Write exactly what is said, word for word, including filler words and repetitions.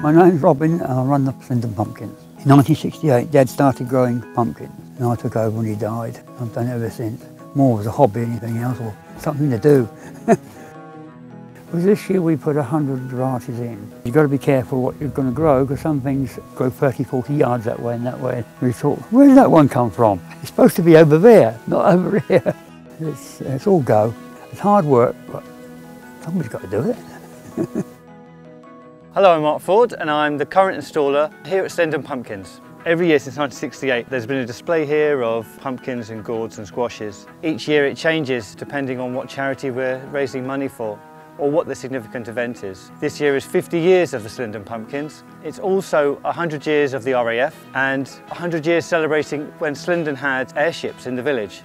My name's Robin and I run the Slindon Pumpkins. In nineteen sixty-eight, Dad started growing pumpkins and I took over when he died. I've done it ever since. More as a hobby than anything else, or something to do. Well, this year we put one hundred varieties in. You've got to be careful what you're going to grow because some things grow thirty, forty yards that way and that way. We thought, where did that one come from? It's supposed to be over there, not over here. It's, it's all go. It's hard work, but somebody's got to do it. Hello, I'm Mark Ford and I'm the current installer here at Slindon Pumpkins. Every year since nineteen sixty-eight there's been a display here of pumpkins and gourds and squashes. Each year it changes depending on what charity we're raising money for or what the significant event is. This year is fifty years of the Slindon Pumpkins. It's also one hundred years of the R A F and one hundred years celebrating when Slindon had airships in the village.